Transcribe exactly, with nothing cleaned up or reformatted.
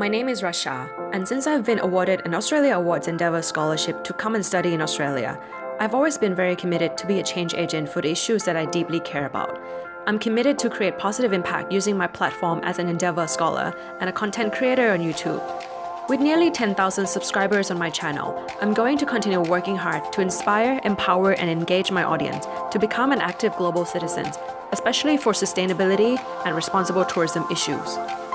My name is Rasha, and since I've been awarded an Australia Awards Endeavour Scholarship to come and study in Australia, I've always been very committed to be a change agent for the issues that I deeply care about. I'm committed to create positive impact using my platform as an Endeavour Scholar and a content creator on YouTube. With nearly ten thousand subscribers on my channel, I'm going to continue working hard to inspire, empower, and engage my audience to become an active global citizen, especially for sustainability and responsible tourism issues.